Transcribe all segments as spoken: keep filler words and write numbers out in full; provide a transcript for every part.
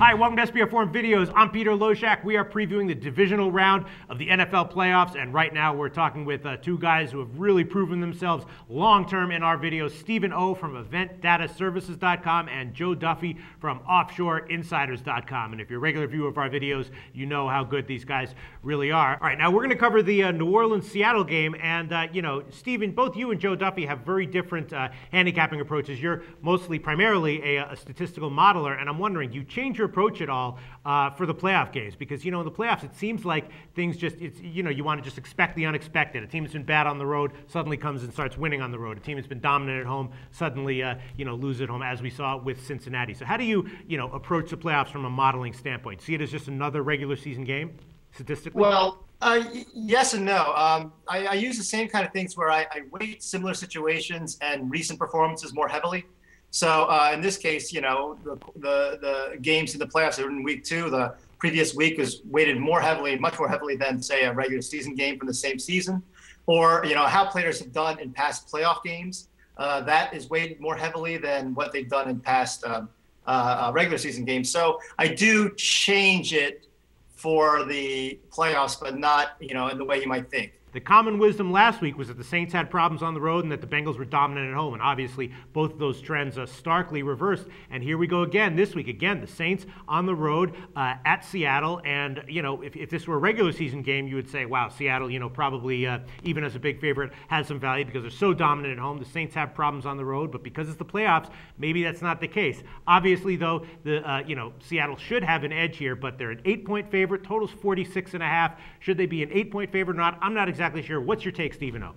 Hi, welcome to S B R four Videos. I'm Peter Loshak. We are previewing the divisional round of the N F L playoffs, and right now we're talking with uh, two guys who have really proven themselves long-term in our videos, Stephen Oh from Event Data Services dot com and Joe Duffy from Offshore Insiders dot com. And if you're a regular viewer of our videos, you know how good these guys really are. All right, now we're going to cover the uh, New Orleans-Seattle game, and, uh, you know, Stephen, both you and Joe Duffy have very different uh, handicapping approaches. You're mostly, primarily, a, a statistical modeler, and I'm wondering, you change your approach at all uh, for the playoff games, because you know in the playoffs it seems like things just it's you know you want to just expect the unexpected. A team that's been bad on the road suddenly comes and starts winning on the road. A team that's been dominant at home suddenly uh, you know lose at home, as we saw with Cincinnati. So how do you you know approach the playoffs from a modeling standpoint? See it as just another regular season game statistically? Well, uh, yes and no. Um, I, I use the same kind of things where I, I weight similar situations and recent performances more heavily. So uh, in this case, you know, the, the, the games in the playoffs that were in week two, the previous week was weighted more heavily, much more heavily than, say, a regular season game from the same season. Or, you know, how players have done in past playoff games, uh, that is weighted more heavily than what they've done in past uh, uh, regular season games. So I do change it for the playoffs, but not, you know, in the way you might think. The common wisdom last week was that the Saints had problems on the road and that the Bengals were dominant at home, and obviously both of those trends are starkly reversed. And here we go again this week. Again, the Saints on the road uh, at Seattle, and you know, if, if this were a regular season game, you would say, "Wow, Seattle, you know, probably uh, even as a big favorite has some value because they're so dominant at home." The Saints have problems on the road, but because it's the playoffs, maybe that's not the case. Obviously, though, the uh, you know Seattle should have an edge here, but they're an eight-point favorite. Total's forty-six and a half. Should they be an eight-point favorite or not? I'm not exactly exactly sure. What's your take, Stephen O?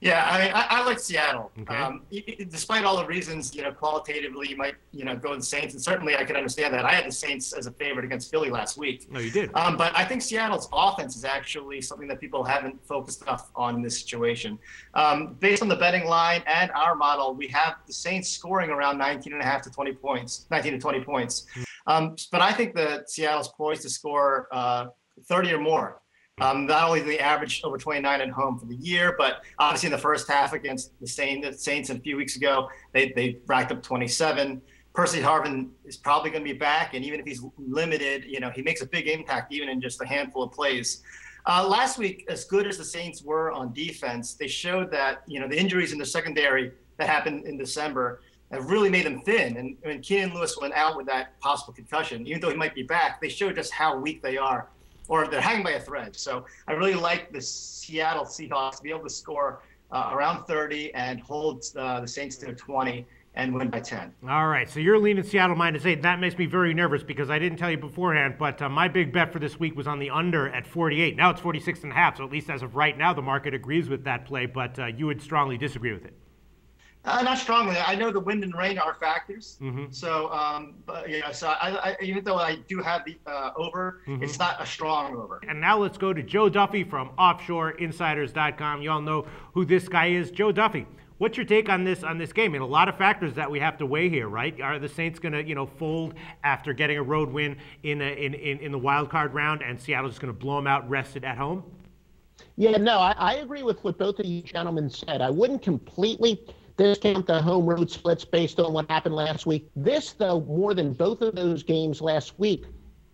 Yeah, I mean, I, I like Seattle. Okay. Um, despite all the reasons, you know, qualitatively you might, you know, go with the Saints, and certainly I can understand that. I had the Saints as a favorite against Philly last week. No, you did. Um, but I think Seattle's offense is actually something that people haven't focused enough on in this situation. Um, based on the betting line and our model, we have the Saints scoring around nineteen and a half to twenty points, nineteen to twenty points. Mm-hmm. Um, but I think that Seattle's poised to score uh, thirty or more. Um, not only the average over twenty-nine at home for the year, but obviously in the first half against the Saints a few weeks ago, they, they racked up twenty-seven. Percy Harvin is probably going to be back, and even if he's limited, you know, he makes a big impact even in just a handful of plays. Uh, last week, as good as the Saints were on defense, they showed that, you know, the injuries in the secondary that happened in December have really made them thin. And when Keenan Lewis went out with that possible concussion, even though he might be back, they showed just how weak they are, or they're hanging by a thread. So I really like the Seattle Seahawks to be able to score uh, around thirty and hold uh, the Saints to twenty and win by ten. All right, so you're leaning Seattle minus eight. That makes me very nervous because I didn't tell you beforehand, but uh, my big bet for this week was on the under at forty-eight. Now it's forty-six and a half, so at least as of right now, the market agrees with that play, but uh, you would strongly disagree with it. Uh, not strongly. I know the wind and rain are factors. Mm-hmm. So, um, but, yeah, so I, I, even though I do have the uh, over, mm-hmm. it's not a strong over. And now let's go to Joe Duffy from Offshore Insiders dot com. You all know who this guy is. Joe Duffy, what's your take on this on this game? And a lot of factors that we have to weigh here, right? Are the Saints going to, you know, fold after getting a road win in, a, in, in, in the wild card round, and Seattle's just going to blow them out rested at home? Yeah, no, I, I agree with what both of you gentlemen said. I wouldn't completely discount the home road splits based on what happened last week. This, though, more than both of those games last week,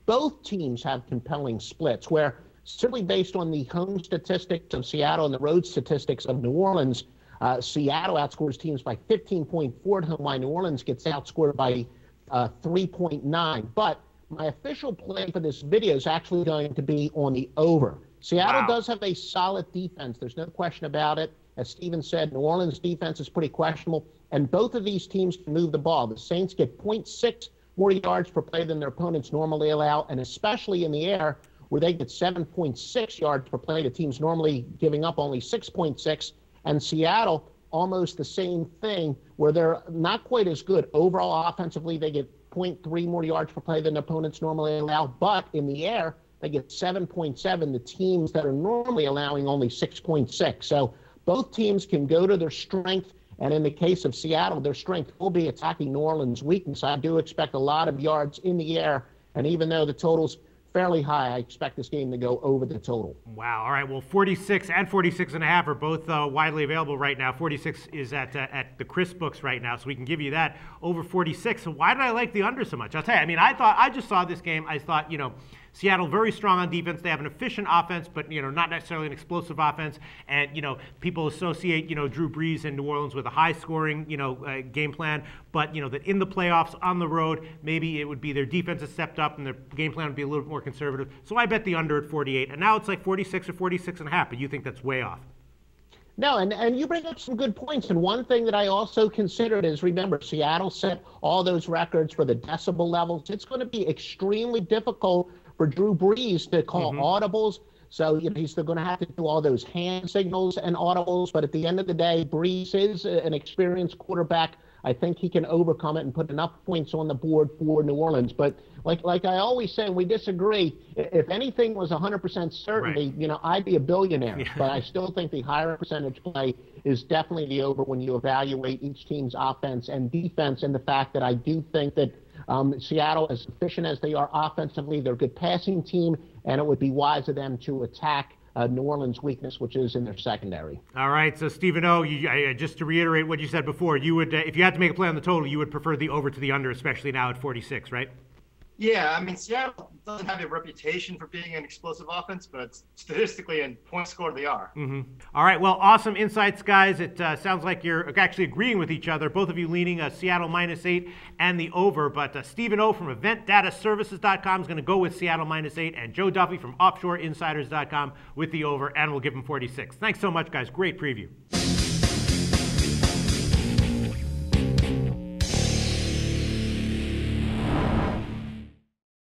both teams have compelling splits where simply based on the home statistics of Seattle and the road statistics of New Orleans, uh, Seattle outscores teams by fifteen point four at home, while New Orleans gets outscored by uh, three point nine. But my official play for this video is actually going to be on the over. Seattle wow. does have a solid defense. There's no question about it. As Stephen said, New Orleans' defense is pretty questionable, and both of these teams can move the ball. The Saints get point six more yards per play than their opponents normally allow, and especially in the air, where they get seven point six yards per play to teams normally giving up only six point six, and Seattle, almost the same thing, where they're not quite as good. Overall, offensively, they get point three more yards per play than opponents normally allow, but in the air, they get seven point seven, the teams that are normally allowing only six point six. So both teams can go to their strength, and in the case of Seattle, their strength will be attacking New Orleans' weakness. I do expect a lot of yards in the air, and even though the total's fairly high. I expect this game to go over the total. Wow. All right. Well, forty-six and forty-six and a half are both uh, widely available right now. forty-six is at uh, at the Chris books right now, so we can give you that over forty-six. So why did I like the under so much? I'll tell you. I mean, I thought I just saw this game. I thought, you know, Seattle very strong on defense. They have an efficient offense, but, you know, not necessarily an explosive offense. And, you know, people associate, you know, Drew Brees in New Orleans with a high-scoring, you know, uh, game plan. But, you know, that in the playoffs, on the road, maybe it would be their defense is stepped up and their game plan would be a little more conservative. So I bet the under at forty-eight. And now it's like forty-six or forty-six and a half, but you think that's way off. No, and, and you bring up some good points. And one thing that I also considered is, remember, Seattle set all those records for the decibel levels. It's going to be extremely difficult for Drew Brees to call mm-hmm. audibles. So, you know, he's still going to have to do all those hand signals and audibles. But at the end of the day, Brees is an experienced quarterback. I think he can overcome it and put enough points on the board for New Orleans. But like like I always say, we disagree. If anything was one hundred percent certainty, right. you know, I'd be a billionaire. Yeah. But I still think the higher percentage play is definitely the over when you evaluate each team's offense and defense, and the fact that I do think that Um, Seattle, as efficient as they are offensively, they're a good passing team, and it would be wise of them to attack uh, New Orleans' weakness, which is in their secondary. All right, so Stephen O, you, uh, just to reiterate what you said before, you would, uh, if you had to make a play on the total, you would prefer the over to the under, especially now at forty-six, right? Yeah, I mean, Seattle doesn't have a reputation for being an explosive offense, but statistically and point score, they are. Mm-hmm. All right, well, awesome insights, guys. It uh, sounds like you're actually agreeing with each other, both of you leaning uh, Seattle minus eight and the over. But uh, Stephen O from Event Data Services dot com is going to go with Seattle minus eight, and Joe Duffy from Offshore Insiders dot com with the over, and we'll give him forty-six. Thanks so much, guys. Great preview.